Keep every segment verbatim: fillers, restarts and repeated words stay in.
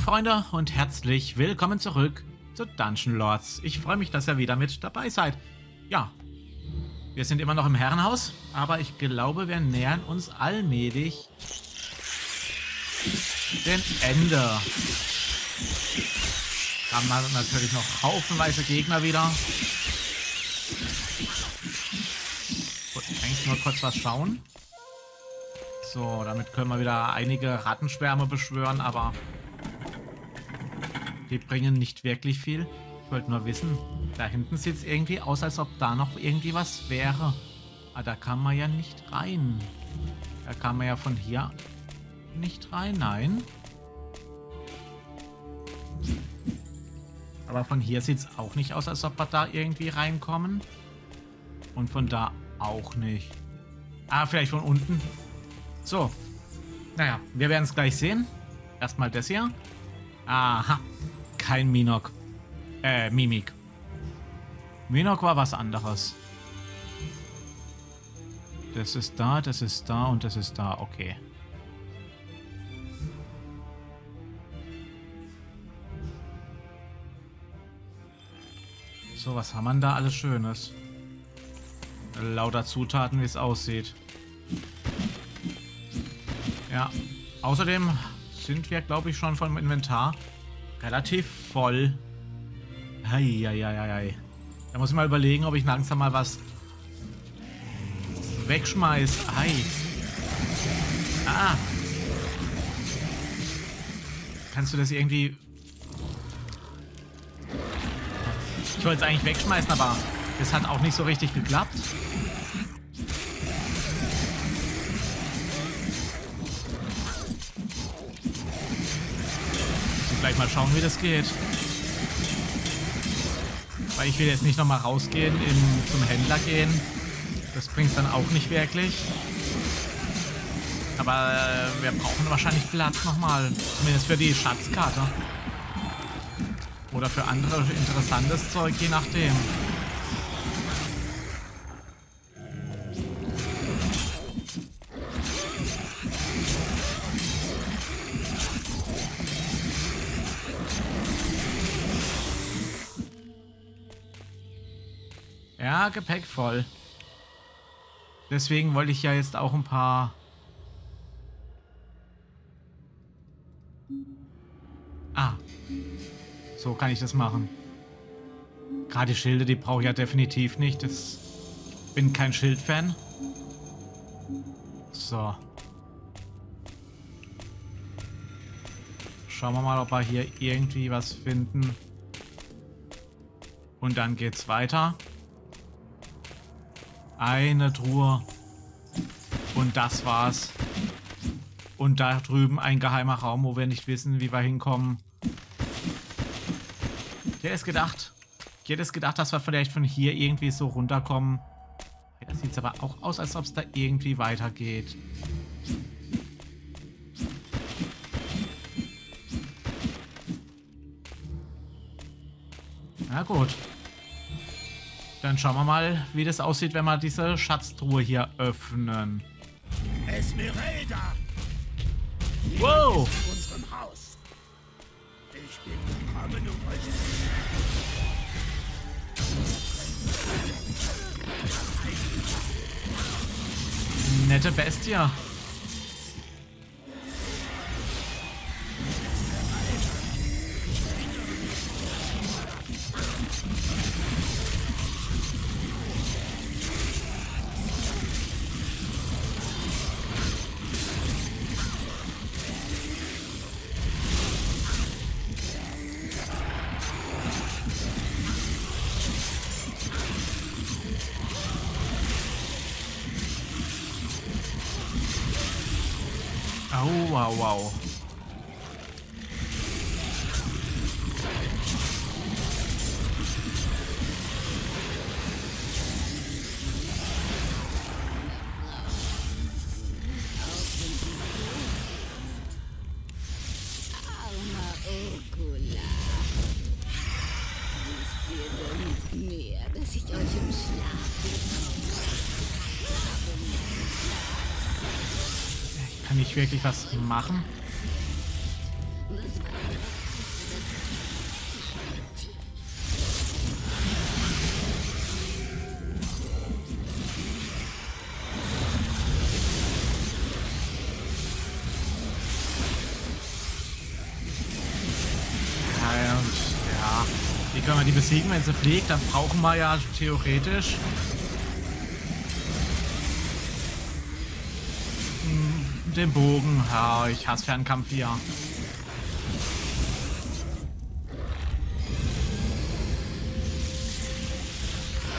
Hallo Freunde und herzlich willkommen zurück zu Dungeon Lords. Ich freue mich, dass ihr wieder mit dabei seid. Ja, wir sind immer noch im Herrenhaus, aber ich glaube, wir nähern uns allmählich dem Ende. Da haben wir natürlich noch haufenweise Gegner wieder. Gut, eigentlich nur kurz was schauen. So, damit können wir wieder einige Rattenschwärme beschwören, aber die bringen nicht wirklich viel. Ich wollte nur wissen, da hinten sieht es irgendwie aus, als ob da noch irgendwie was wäre. Ah, da kann man ja nicht rein. Da kann man ja von hier nicht rein, nein. Aber von hier sieht es auch nicht aus, als ob wir da irgendwie reinkommen. Und von da auch nicht. Ah, vielleicht von unten. So, naja, wir werden es gleich sehen. Erstmal das hier. Aha, kein Minok. Äh, Mimik. Minok war was anderes. Das ist da, das ist da und das ist da. Okay. So, was haben wir denn da alles Schönes? Lauter Zutaten, wie es aussieht. Ja, außerdem sind wir, glaube ich, schon vom Inventar relativ voll. Hei, hei, hei, hei. Da muss ich mal überlegen, ob ich langsam mal was wegschmeiß. Hei. Ah. Kannst du das irgendwie... Ich wollte es eigentlich wegschmeißen, aber das hat auch nicht so richtig geklappt. Gleich mal schauen, wie das geht. Weil ich will jetzt nicht nochmal rausgehen, in, zum Händler gehen. Das bringt dann auch nicht wirklich. Aber äh, wir brauchen wahrscheinlich Platz nochmal. Zumindest für die Schatzkarte. Oder für andere interessantes Zeug, je nachdem. Ja, Gepäck voll. Deswegen wollte ich ja jetzt auch ein paar... Ah. So kann ich das machen. Gerade die Schilde, die brauche ich ja definitiv nicht. Das... Ich bin kein Schildfan. So. Schauen wir mal, ob wir hier irgendwie was finden. Und dann geht's weiter. Eine Truhe. Und das war's. Und da drüben ein geheimer Raum, wo wir nicht wissen, wie wir hinkommen. Ich hätte es gedacht. Ich hätte es gedacht, dass wir vielleicht von hier irgendwie so runterkommen. Da sieht es aber auch aus, als ob es da irgendwie weitergeht. Na gut. Dann schauen wir mal, wie das aussieht, wenn wir diese Schatztruhe hier öffnen. Esmeralda! Wow! In unserem Haus. Ich bin gekommen, um euch zu... Nette Bestie. Wow, wow. Wirklich was machen. Wenn wir die besiegen, wenn sie fliegt, dann brauchen wir ja theoretisch den Bogen. Oh, ich hasse Fernkampf hier.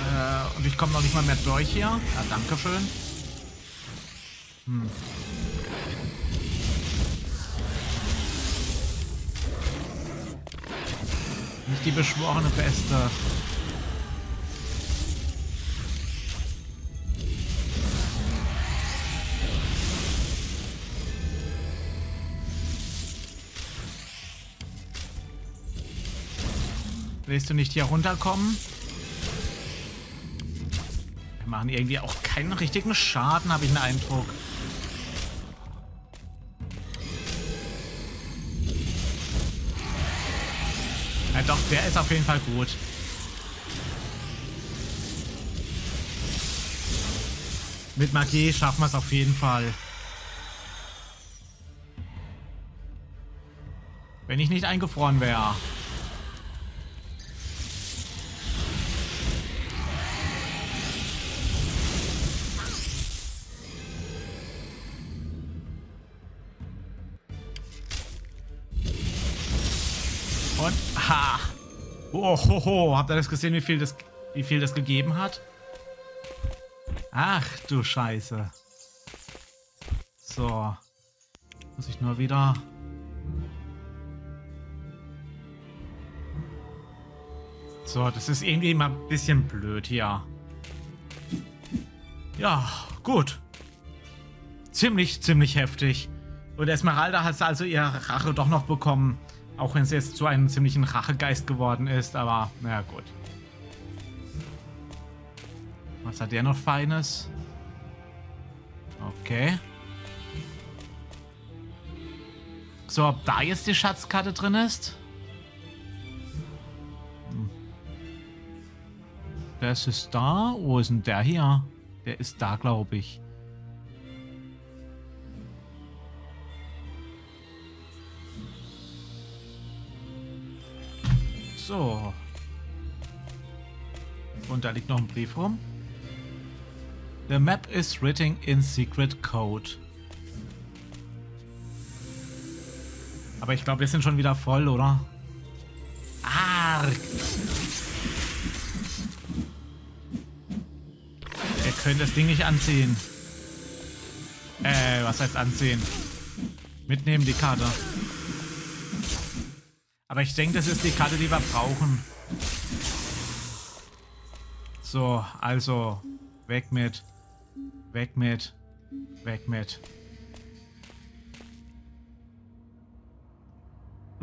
Äh, und ich komme noch nicht mal mehr durch hier. Ja, danke schön. Hm. Nicht die beschworene Beste. Willst du nicht hier runterkommen? Wir machen irgendwie auch keinen richtigen Schaden, habe ich den Eindruck. Ja, doch, der ist auf jeden Fall gut. Mit Magie schaffen wir es auf jeden Fall. Wenn ich nicht eingefroren wäre. Ha! Ohoho, habt ihr das gesehen, wie viel das, wie viel das gegeben hat? Ach du Scheiße. So. Muss ich nur wieder... So, das ist irgendwie mal ein bisschen blöd hier. Ja, gut. Ziemlich, ziemlich heftig. Und Esmeralda hat also ihre Rache doch noch bekommen. Auch wenn es jetzt zu einem ziemlichen Rachegeist geworden ist, aber naja, gut. Was hat der noch Feines? Okay. So, ob da jetzt die Schatzkarte drin ist? Hm. Das ist da. Wo ist denn der hier? Der ist da, glaube ich. So. Und da liegt noch ein Brief rum. The map is written in secret code. Aber ich glaube, wir sind schon wieder voll, oder? Arg! Wir können das Ding nicht anziehen. Äh, was heißt anziehen? Mitnehmen die Karte. Aber ich denke, das ist die Karte, die wir brauchen. So, also, weg mit, weg mit, weg mit.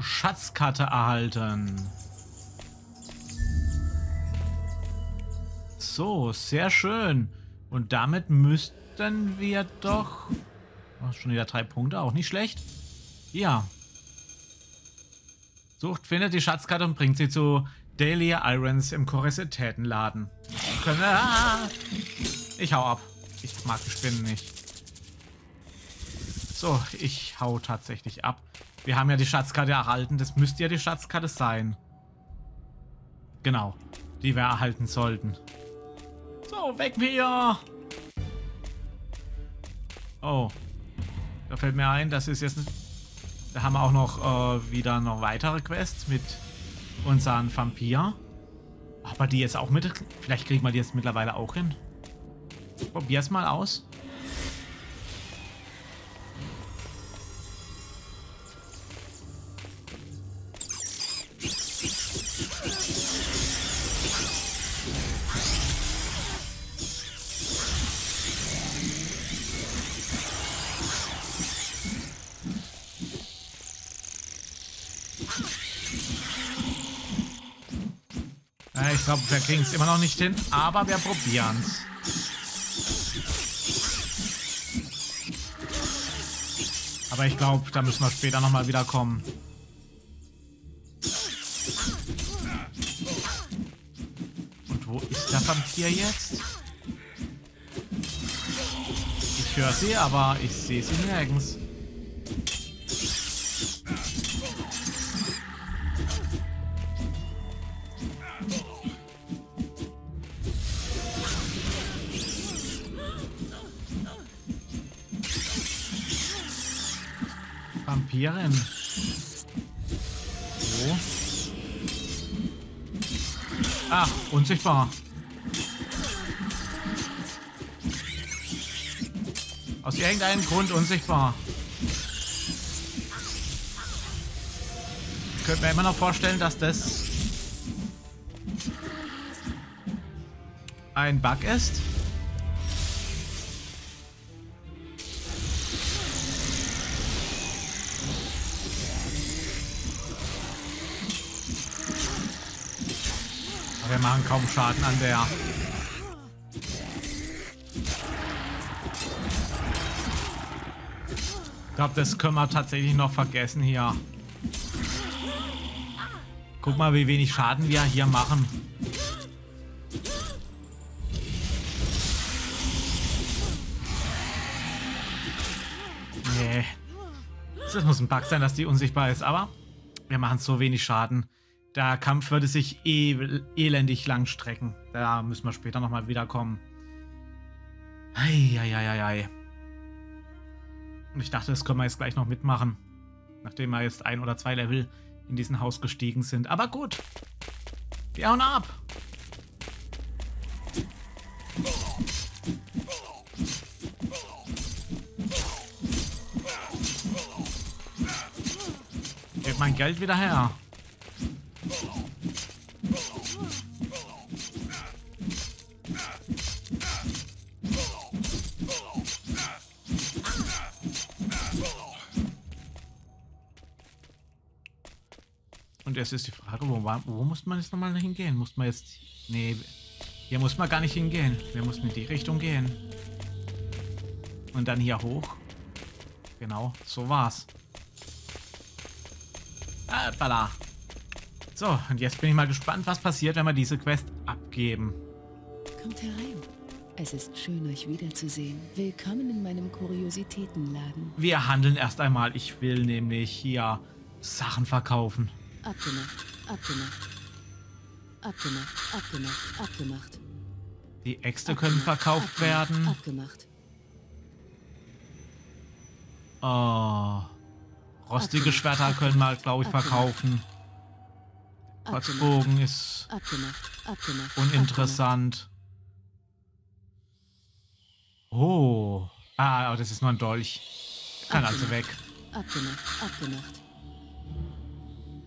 Schatzkarte erhalten. So, sehr schön. Und damit müssten wir doch... Oh, schon wieder drei Punkte, auch nicht schlecht. Ja. Sucht, findet die Schatzkarte und bringt sie zu Daily Irons im Kuriositätenladen. Ah, ich hau ab. Ich mag die Spinnen nicht. So, ich hau tatsächlich ab. Wir haben ja die Schatzkarte erhalten. Das müsste ja die Schatzkarte sein. Genau, die wir erhalten sollten. So, weg mit ihr! Oh, da fällt mir ein, das ist jetzt... Da haben wir auch noch äh, wieder noch weitere Quests mit unseren Vampir. Aber die jetzt auch mit. Vielleicht kriegen wir die jetzt mittlerweile auch hin. Probier's mal aus. Ich glaube, wir kriegen es immer noch nicht hin, aber wir probieren es. Aber ich glaube, da müssen wir später nochmal wiederkommen. Wo ist das Vampir jetzt? Ich höre sie, aber ich sehe sie nirgends. Vampirin. So. Ach, unsichtbar. Aus irgendeinem Grund unsichtbar. Ich könnte mir immer noch vorstellen, dass das ein Bug ist. Aber wir machen kaum Schaden an der... Ich glaube, das können wir tatsächlich noch vergessen hier. Guck mal, wie wenig Schaden wir hier machen. Nee. Das muss ein Bug sein, dass die unsichtbar ist, aber wir machen so wenig Schaden. Der Kampf würde sich eh elendig lang strecken. Da müssen wir später nochmal wiederkommen. Ei, ei, ei, ei, ei. Ich dachte, das können wir jetzt gleich noch mitmachen, nachdem wir jetzt ein oder zwei Level in diesem Haus gestiegen sind. Aber gut, wir hauen ab. Gebt mein Geld wieder her. Jetzt ist die Frage, wo, wo muss man jetzt nochmal hingehen? Muss man jetzt... Nee, hier muss man gar nicht hingehen. Wir mussten in die Richtung gehen. Und dann hier hoch. Genau, so war's. Hoppala. So, und jetzt bin ich mal gespannt, was passiert, wenn wir diese Quest abgeben. Kommt herein. Es ist schön, euch wiederzusehen. Willkommen in meinem Kuriositätenladen. Wir handeln erst einmal. Ich will nämlich hier Sachen verkaufen. Abgemacht, abgemacht, abgemacht, abgemacht, abgemacht. Die Äxte können verkauft werden. Abgemacht. Oh. Rostige Schwerter können mal, glaube ich, verkaufen. Kotzbogen ist uninteressant. Oh. Ah, das ist nur ein Dolch. Kann also weg. Abgemacht, abgemacht.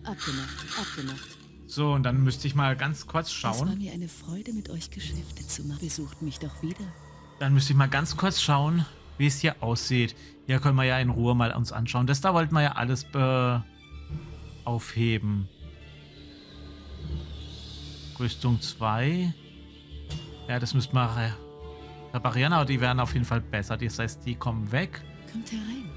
Abgemacht, abgemacht. So, und dann müsste ich mal ganz kurz schauen. Es war mir eine Freude, mit euch Geschäfte zu machen. Besucht mich doch wieder. Dann müsste ich mal ganz kurz schauen, wie es hier aussieht. Hier können wir ja in Ruhe mal uns anschauen. Das da wollten wir ja alles äh, aufheben. Rüstung zwei. Ja, das müssten wir reparieren, aber die werden auf jeden Fall besser. Das heißt, die kommen weg. Kommt herein.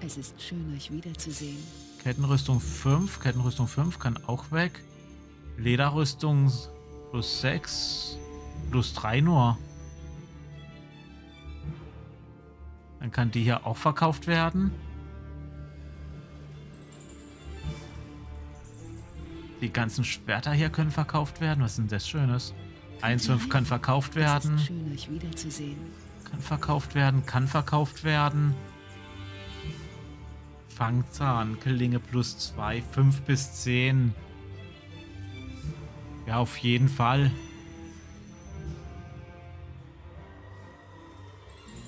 Es ist schön, euch wiederzusehen. Kettenrüstung fünf. Kettenrüstung fünf kann auch weg. Lederrüstung plus sechs. Plus drei nur. Dann kann die hier auch verkauft werden. Die ganzen Schwerter hier können verkauft werden. Was ist denn das Schönes? eins Kommt fünf kann verkauft werden. Schön, euch wiederzusehen. Kann verkauft werden. Kann verkauft werden. Fangzahn, Klinge plus zwei, fünf bis zehn. Ja, auf jeden Fall.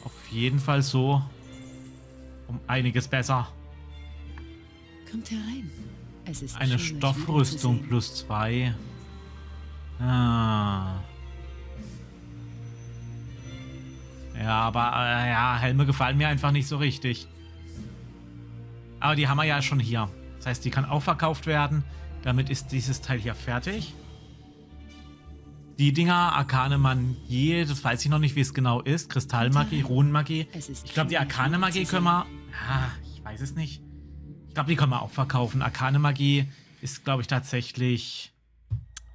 Auf jeden Fall so. Um einiges besser. Kommt herein. Es ist eine Stoffrüstung plus zwei. Ah. Ja, aber äh, ja, Helme gefallen mir einfach nicht so richtig. Aber die haben wir ja schon hier. Das heißt, die kann auch verkauft werden. Damit ist dieses Teil hier fertig. Die Dinger, Arcane-Magie, das weiß ich noch nicht, wie es genau ist. Kristallmagie, Runenmagie. Ich glaube, die Arcane-Magie können wir... Ah, ich weiß es nicht. Ich glaube, die können wir auch verkaufen. Arcane-Magie ist, glaube ich, tatsächlich,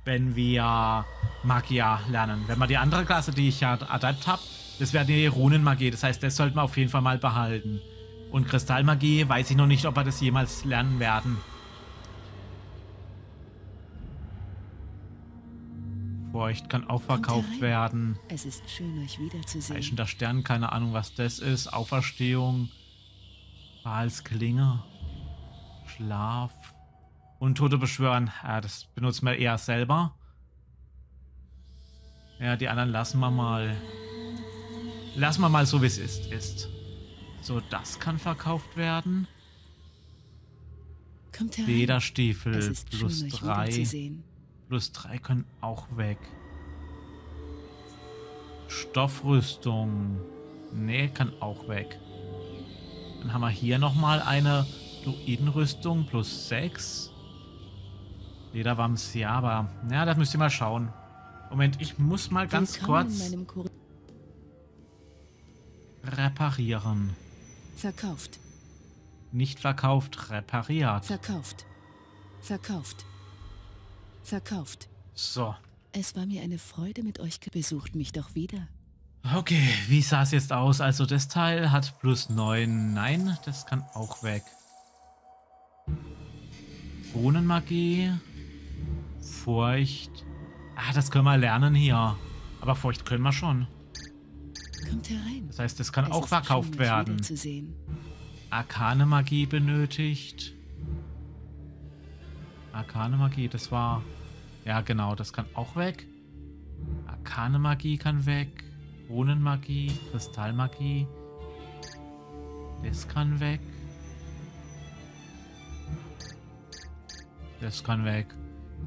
wenn wir Magier lernen. Wenn man die andere Klasse, die ich ja adept habe, das wäre die Runenmagie. Das heißt, das sollten wir auf jeden Fall mal behalten. Und Kristallmagie, weiß ich noch nicht, ob wir das jemals lernen werden. Feucht kann auch verkauft werden. Es ist schön, euch wiederzusehen. Reischender Stern, keine Ahnung, was das ist. Auferstehung. Wahlsklinge. Schlaf. Untote beschwören. Ja, das benutzen wir eher selber. Ja, die anderen lassen wir mal. Lassen wir mal so, wie es ist, ist. So, das kann verkauft werden. Kommt herein. Lederstiefel plus drei. Plus drei können auch weg. Stoffrüstung. Nee, kann auch weg. Dann haben wir hier nochmal eine Druidenrüstung plus sechs. Lederwams, ja, aber. Ja, das müsst ihr mal schauen. Moment, ich muss mal ganz kurz reparieren. Verkauft. Nicht verkauft, repariert. Verkauft. Verkauft. Verkauft. So. Es war mir eine Freude mit euch. Besucht mich doch wieder. Okay, wie sah es jetzt aus? Also das Teil hat plus neun. Nein, das kann auch weg. Runenmagie. Furcht. Ah, das können wir lernen hier. Aber Furcht können wir schon. Kommt herein. Das heißt, das kann es auch verkauft schön, werden. Arkane Magie benötigt. Arkane Magie, das war... Ja, genau, das kann auch weg. Arkane Magie kann weg. Runenmagie, Kristallmagie. Das kann weg. Das kann weg.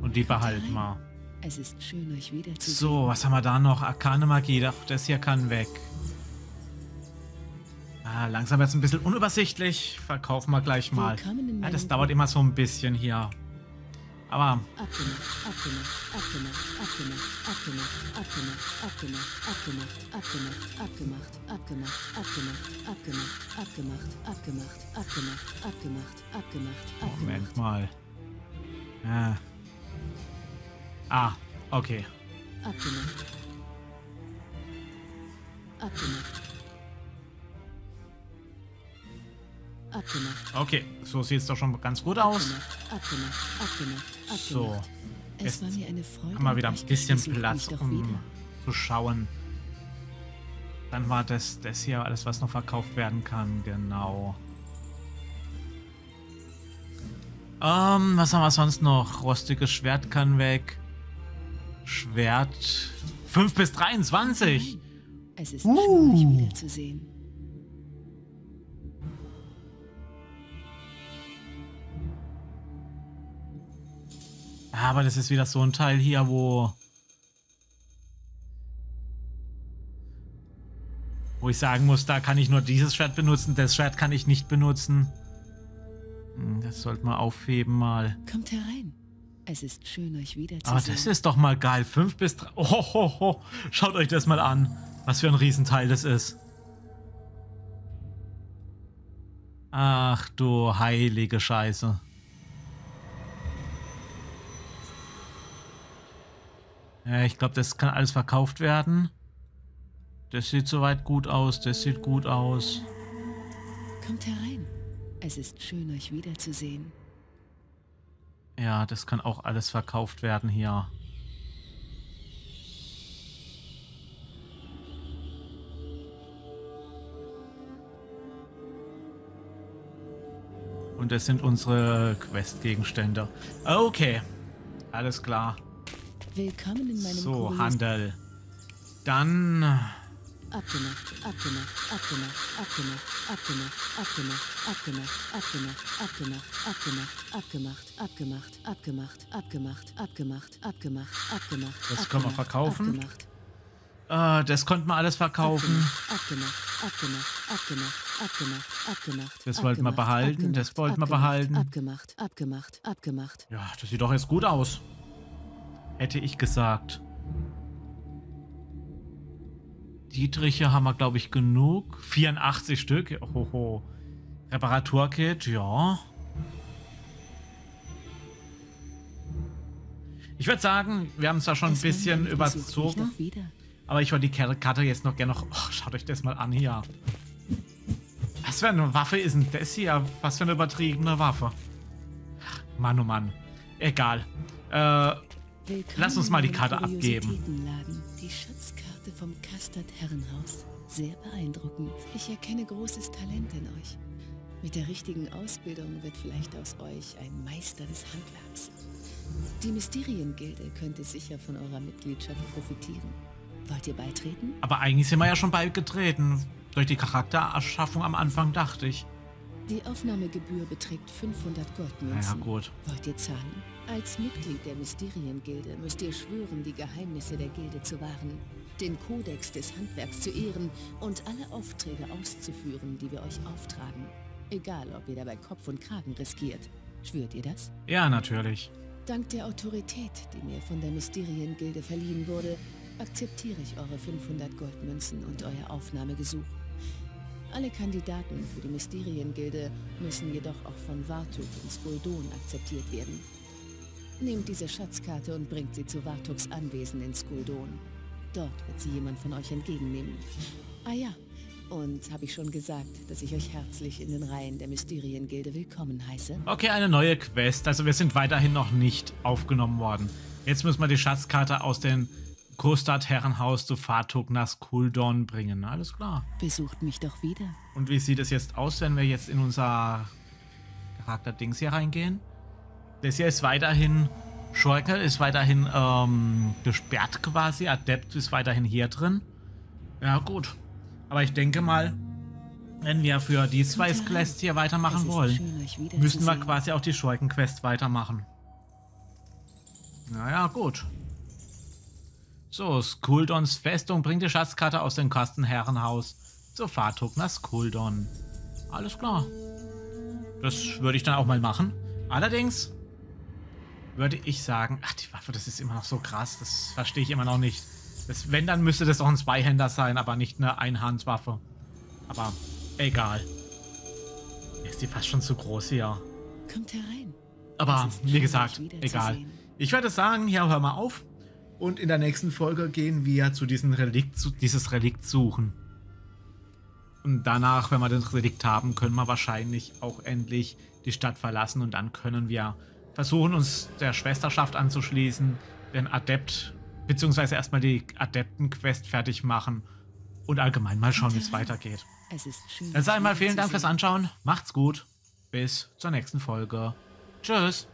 Und die behalten wir. Es ist schön, euch wiederzusehen. So, was haben wir da noch? Arkane Magie, das hier kann weg. Ah, langsam wird es ein bisschen unübersichtlich. Verkaufen wir gleich mal. Ja, das dauert immer so ein bisschen hier. Aber... Moment mal. Ja. Ah, okay. Abgemacht. Abgemacht. Abgemacht. Okay, so sieht es doch schon ganz gut aus. Abgemacht. Abgemacht. Abgemacht. So, jetzt haben wir wieder ein bisschen Platz, um zu schauen. Dann war das, das hier alles, was noch verkauft werden kann, genau. Ähm, was haben wir sonst noch? Rostiges Schwert kann weg. Schwert fünf bis dreiundzwanzig. Es ist uh. schön, euch wiederzusehen. Aber das ist wieder so ein Teil hier, wo wo ich sagen muss, da kann ich nur dieses Schwert benutzen, das Schwert kann ich nicht benutzen. Das sollten wir aufheben mal. Kommt herein. Es ist schön, euch wiederzusehen. Aber das ist doch mal geil. fünf bis drei. Oh, schaut euch das mal an. Was für ein Riesenteil das ist. Ach du heilige Scheiße. Ja, ich glaube, das kann alles verkauft werden. Das sieht soweit gut aus. Das sieht gut aus. Kommt herein. Es ist schön, euch wiederzusehen. Ja, das kann auch alles verkauft werden hier. Und das sind unsere Questgegenstände. Okay, alles klar. Willkommen in meinem so, Handel. Dann... Abgemacht, abgemacht, abgemacht, abgemacht, abgemacht, abgemacht, abgemacht, abgemacht, abgemacht, abgemacht, abgemacht, abgemacht, abgemacht, abgemacht, abgemacht, abgemacht, abgemacht. Das können wir verkaufen. Äh, das konnten wir alles verkaufen. Abgemacht, abgemacht, abgemacht, abgemacht, abgemacht. Das wollten wir behalten, das wollten wir behalten. Abgemacht, abgemacht, abgemacht. Ja, das sieht doch jetzt gut aus. Hätte ich gesagt. Dietriche haben wir, glaube ich, genug. vierundachtzig Stück. Ohoho. Reparaturkit, ja. Ich würde sagen, wir haben es da schon ein bisschen überzogen. Aber ich wollte die Karte jetzt noch gerne noch... Oh, schaut euch das mal an hier. Was für eine Waffe ist denn das hier? Was für eine übertriebene Waffe. Mann, oh Mann. Egal. Äh, lass uns mal die Karte abgeben. Die Schatzkarte vom Kastard-Herrenhaus. Sehr beeindruckend. Ich erkenne großes Talent in euch. Mit der richtigen Ausbildung wird vielleicht aus euch ein Meister des Handwerks. Die Mysteriengilde könnte sicher von eurer Mitgliedschaft profitieren. Wollt ihr beitreten? Aber eigentlich sind wir ja schon beigetreten. Durch die Charaktererschaffung am Anfang, dachte ich. Die Aufnahmegebühr beträgt fünfhundert Goldmünzen. Ja, gut. Wollt ihr zahlen? Als Mitglied der Mysteriengilde müsst ihr schwören, die Geheimnisse der Gilde zu wahren, den Kodex des Handwerks zu ehren und alle Aufträge auszuführen, die wir euch auftragen. Egal, ob ihr dabei Kopf und Kragen riskiert. Schwört ihr das? Ja, natürlich. Dank der Autorität, die mir von der Mysteriengilde verliehen wurde, akzeptiere ich eure fünfhundert Goldmünzen und euer Aufnahmegesuch. Alle Kandidaten für die Mysteriengilde müssen jedoch auch von Vartug und Skuldoon akzeptiert werden. Nehmt diese Schatzkarte und bringt sie zu Vartugs Anwesen in Skuldoon. Dort wird sie jemand von euch entgegennehmen. Ah ja, und habe ich schon gesagt, dass ich euch herzlich in den Reihen der Mysteriengilde willkommen heiße? Okay, eine neue Quest. Also wir sind weiterhin noch nicht aufgenommen worden. Jetzt müssen wir die Schatzkarte aus den Kastard-Herrenhaus zu Fatognas Kuldorn bringen. Alles klar. Besucht mich doch wieder. Und wie sieht es jetzt aus, wenn wir jetzt in unser Charakter-Dings hier reingehen? Das hier ist weiterhin... Schurke ist weiterhin ähm, gesperrt quasi. Adept ist weiterhin hier drin. Ja, gut. Aber ich denke mal, wenn wir für die zwei Quests hier weitermachen wollen, schön, müssen wir quasi auch die Schurken-Quest weitermachen. Naja, gut. So, Skuldons Festung bringt die Schatzkarte aus dem Kastard-Herrenhaus zur Fatognas Kuldorn. Alles klar. Das würde ich dann auch mal machen. Allerdings würde ich sagen, ach, die Waffe, das ist immer noch so krass. Das verstehe ich immer noch nicht. Das, wenn, dann müsste das doch ein Zweihänder sein, aber nicht eine Einhandwaffe. Aber egal. Ist die fast schon zu groß hier. Kommt herein. Aber wie gesagt, egal. Ich würde sagen, hier, hör mal auf. Und in der nächsten Folge gehen wir zu diesem Relikt, zu dieses Relikt suchen. Und danach, wenn wir den Relikt haben, können wir wahrscheinlich auch endlich die Stadt verlassen. Und dann können wir versuchen, uns der Schwesterschaft anzuschließen, den Adept, beziehungsweise erstmal die Adepten-Quest fertig machen und allgemein mal schauen, wie es weitergeht. Dann sage ich mal vielen Dank fürs Anschauen. Macht's gut. Bis zur nächsten Folge. Tschüss.